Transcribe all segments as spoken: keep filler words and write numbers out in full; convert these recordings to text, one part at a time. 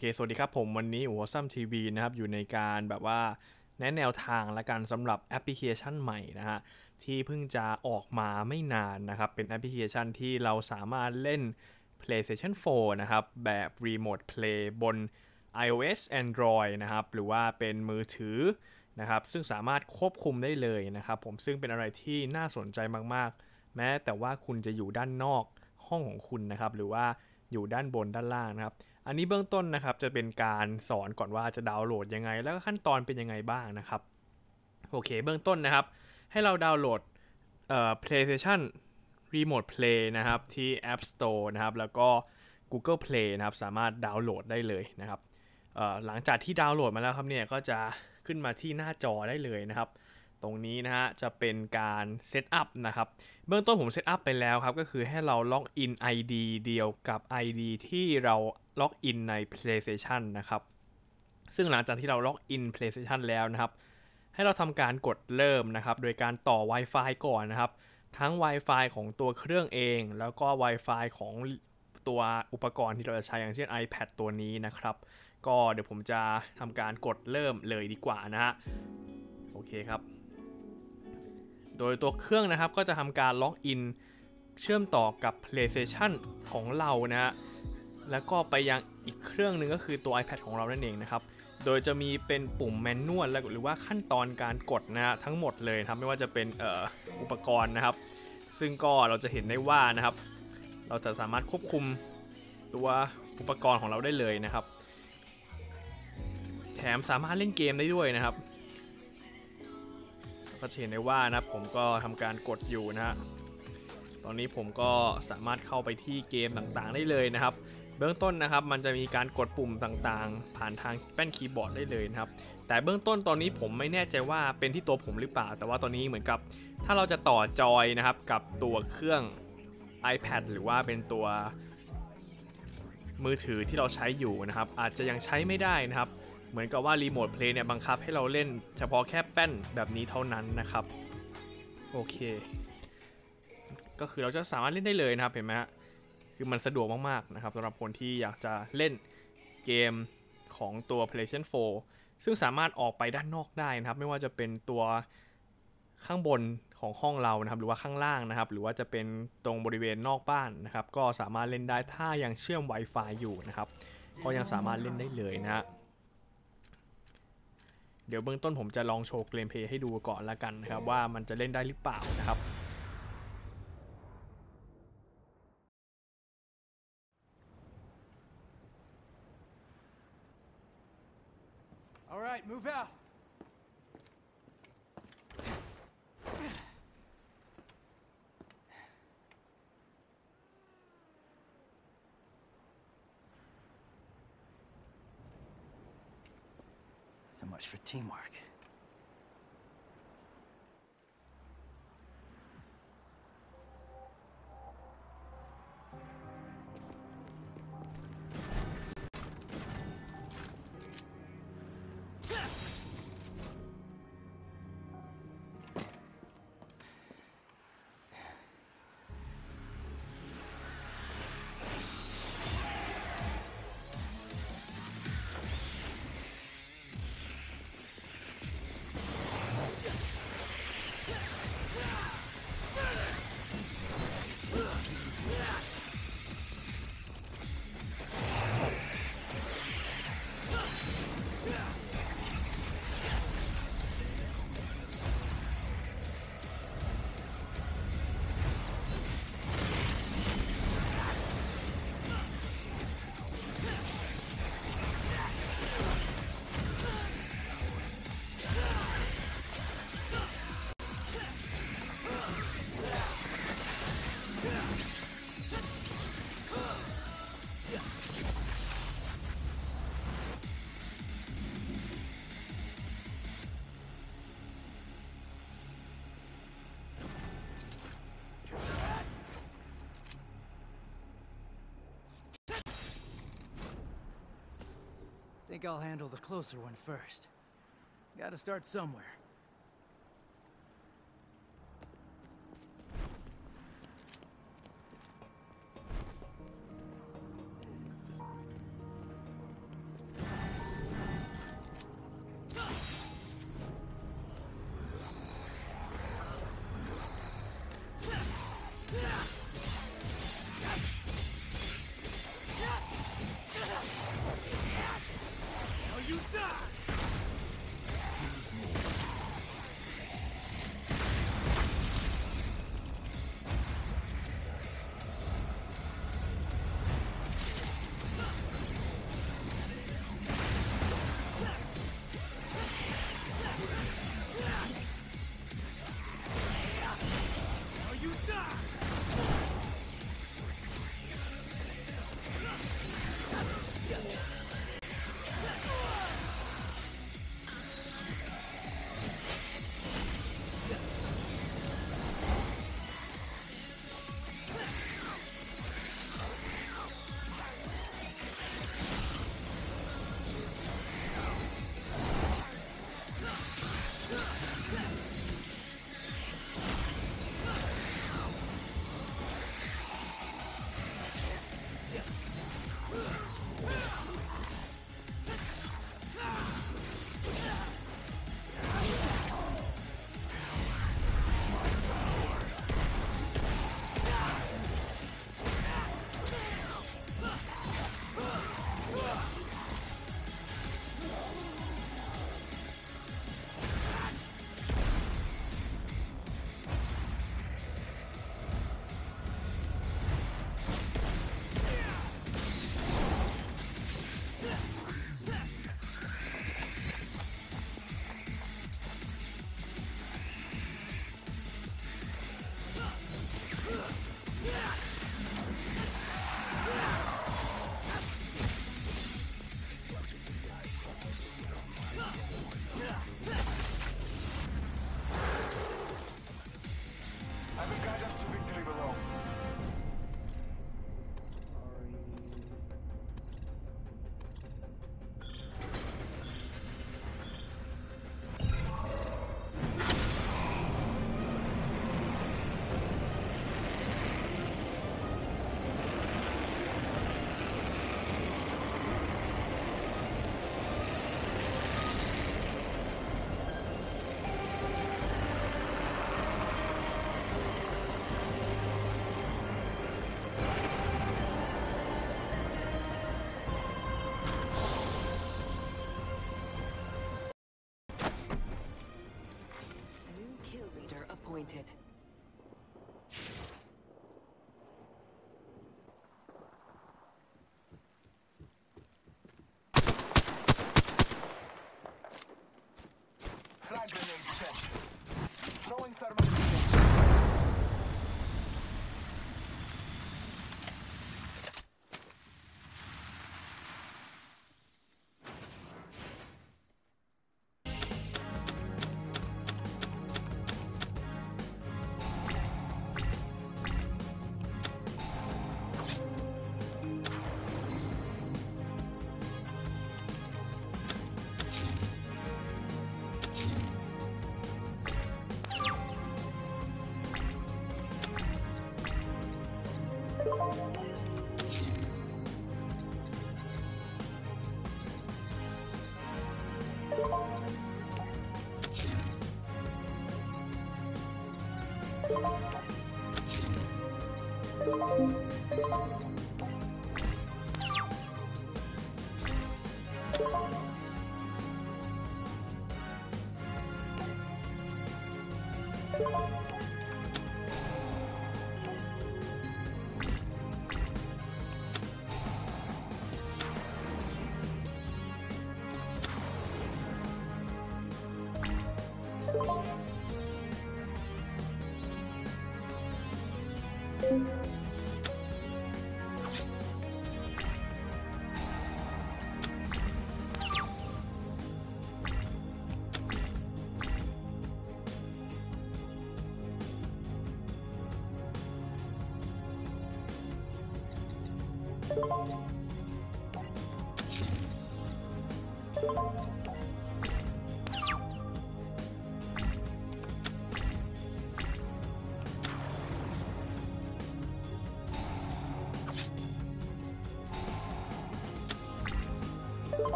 โอเคสวัสดีครับผมวันนี้อัวซัมทีวีนะครับอยู่ในการแบบว่าแนะแนวทางและการสำหรับแอปพลิเคชันใหม่นะฮะที่เพิ่งจะออกมาไม่นานนะครับเป็นแอปพลิเคชันที่เราสามารถเล่น PlayStation four นะครับแบบ Remote Play บน iOS Android นะครับหรือว่าเป็นมือถือนะครับซึ่งสามารถควบคุมได้เลยนะครับผมซึ่งเป็นอะไรที่น่าสนใจมากๆแม้แต่ว่าคุณจะอยู่ด้านนอกห้องของคุณนะครับหรือว่าอยู่ด้านบนด้านล่างนะครับอันนี้เบื้องต้นนะครับจะเป็นการสอนก่อนว่าจะดาวน์โหลดยังไงแล้วก็ขั้นตอนเป็นยังไงบ้างนะครับโอเคเบื้องต้นนะครับให้เราดาวน์โหลดเอ่อ PlayStation Remote Play นะครับที่ App Store นะครับแล้วก็ Google Play นะครับสามารถดาวน์โหลดได้เลยนะครับเอ่อหลังจากที่ดาวน์โหลดมาแล้วครับเนี่ยก็จะขึ้นมาที่หน้าจอได้เลยนะครับตรงนี้นะฮะจะเป็นการเซตอัพนะครับเบื้องต้นผมเซตอัพไปแล้วครับก็คือให้เราล็อกอิน ไอ ดี เดียวกับ ไอ ดี ที่เราล็อกอินใน PlayStation นะครับซึ่งหลังจากที่เราล็อกอิน PlayStation แล้วนะครับให้เราทำการกดเริ่มนะครับโดยการต่อ Wi-Fi ก่อนนะครับทั้ง Wi-Fi ของตัวเครื่องเองแล้วก็ Wi-Fi ของตัวอุปกรณ์ที่เราจะใช้อย่างเช่น iPad ตัวนี้นะครับก็เดี๋ยวผมจะทำการกดเริ่มเลยดีกว่านะฮะโอเคครับโดยตัวเครื่องนะครับก็จะทำการล็อกอินเชื่อมต่อกับ PlayStation ของเรานะฮะแล้วก็ไปยังอีกเครื่องหนึ่งก็คือตัว iPad ของเรานั่นเองนะครับโดยจะมีเป็นปุ่มแมนนวลหรือว่าขั้นตอนการกดนะฮะทั้งหมดเลยครับไม่ว่าจะเป็น อ, อ, อุปกรณ์นะครับซึ่งก็เราจะเห็นได้ว่านะครับเราจะสามารถควบคุมตัวอุปกรณ์ของเราได้เลยนะครับแถมสามารถเล่นเกมได้ด้วยนะครับก็จะเห็นได้ว่านะครับผมก็ทำการกดอยู่นะฮะตอนนี้ผมก็สามารถเข้าไปที่เกมต่างๆได้เลยนะครับเบื้องต้นนะครับมันจะมีการกดปุ่มต่างๆผ่านทางแป้นคีย์บอร์ดได้เลยนะครับแต่เบื้องต้นตอนนี้ผมไม่แน่ใจว่าเป็นที่ตัวผมหรือเปล่าแต่ว่าตอนนี้เหมือนกับถ้าเราจะต่อจอยนะครับกับตัวเครื่อง iPad หรือว่าเป็นตัวมือถือที่เราใช้อยู่นะครับอาจจะยังใช้ไม่ได้นะครับเหมือนกับว่ารีโมทเพลย์เนี่ยบังคับให้เราเล่นเฉพาะแค่แป้นแบบนี้เท่านั้นนะครับโอเคก็คือเราจะสามารถเล่นได้เลยนะครับเห็นไหมฮะคือมันสะดวกมากๆนะครับสำหรับคนที่อยากจะเล่นเกมของตัว PlayStation four ซึ่งสามารถออกไปด้านนอกได้นะครับไม่ว่าจะเป็นตัวข้างบนของห้องเรานะครับหรือว่าข้างล่างนะครับหรือว่าจะเป็นตรงบริเวณนอกบ้านนะครับก็สามารถเล่นได้ถ้ายังเชื่อม Wi-Fi อยู่นะครับก็ยังสามารถเล่นได้เลยนะฮะเดี๋ยวเบื้องต้นผมจะลองโชว์เกมเพลย์ให้ดูก่อนละกันนะครับว่ามันจะเล่นได้หรือเปล่านะครับAlright, move out. So much for teamwork. I think I'll handle the closer one first. Gotta start somewhere. disappointed.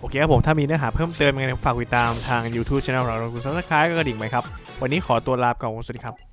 โอเคครับผมถ้ามีเนื้อหาเพิ่มเติมยังไงฝากติดตามทาง YouTube Channel เราลองกด Subscribe ก็กระดิ่งไหมครับวันนี้ขอตัวลาไปก่อนสวัสดีครับ